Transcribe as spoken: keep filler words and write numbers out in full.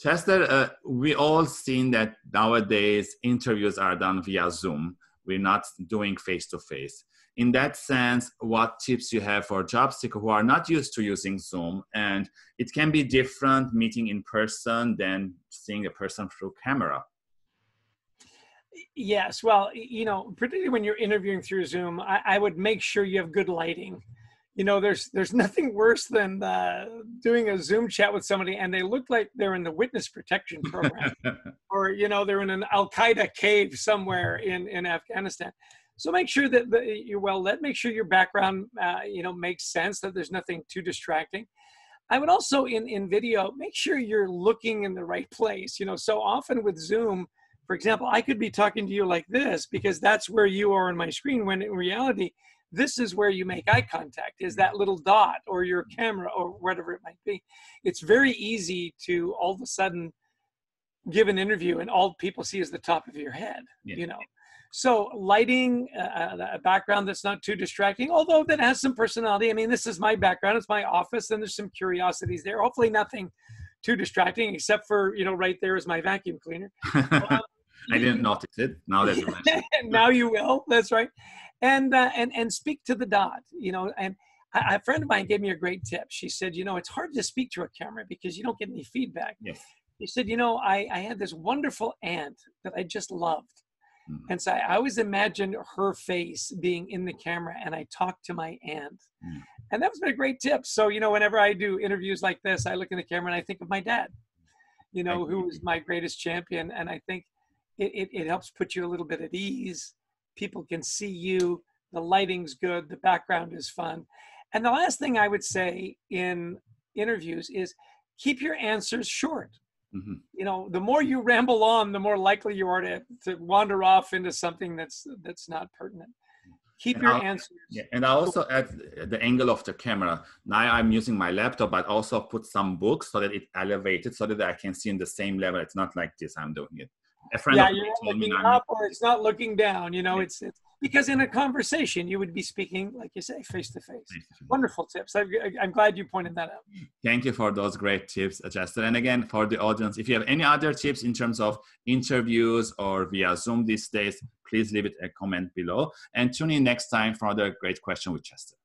Chester, uh, we all seen that nowadays interviews are done via Zoom. We're not doing face-to-face. In that sense, what tips you have for job seekers who are not used to using Zoom? And it can be different meeting in person than seeing a person through camera. Yes, well, you know, particularly when you're interviewing through Zoom, I, I would make sure you have good lighting. You know, there's there's nothing worse than uh, doing a Zoom chat with somebody and they look like they're in the witness protection program, or, you know, they're in an Al-Qaeda cave somewhere in, in Afghanistan. So make sure that the, you're well lit, make sure your background, uh, you know, makes sense, that there's nothing too distracting. I would also, in, in video, make sure you're looking in the right place. You know, so often with Zoom, for example, I could be talking to you like this because that's where you are on my screen, when in reality, this is where you make eye contact, is that little dot or your camera or whatever it might be. It's very easy to all of a sudden give an interview and all people see is the top of your head, yeah. you know. So lighting, uh, a background that's not too distracting, although that has some personality. I mean, this is my background, it's my office, and there's some curiosities there. Hopefully nothing too distracting except for, you know, right there is my vacuum cleaner. Um, I didn't notice it. Now that you mentioned it. Now you will. That's right. And uh, and and speak to the dot. You know, and I, a friend of mine gave me a great tip. She said, you know, it's hard to speak to a camera because you don't get any feedback. Yes. She said, you know, I I had this wonderful aunt that I just loved, mm. and so I always imagined her face being in the camera, and I talked to my aunt, mm. and that was a great tip. So you know, whenever I do interviews like this, I look in the camera and I think of my dad, you know, who was my greatest champion, and I think. It, it, it helps put you a little bit at ease. People can see you, the lighting's good, the background is fun. And the last thing I would say in interviews is keep your answers short. Mm-hmm. You know, the more you ramble on, the more likely you are to, to wander off into something that's, that's not pertinent. Keep and your I'll, answers. Yeah, and I also add the angle of the camera. Now I'm using my laptop, but also put some books so that it elevated so that I can see in the same level. It's not like this, I'm doing it. A friend yeah, you're not looking up or it's not looking down, you know, yeah. it's, it's because in a conversation, you would be speaking, like you say, face-to-face. -face. Wonderful tips. I've, I'm glad you pointed that out. Thank you for those great tips, Chester. And again, for the audience, if you have any other tips in terms of interviews or via Zoom these days, please leave it a comment below and tune in next time for another great question with Chester.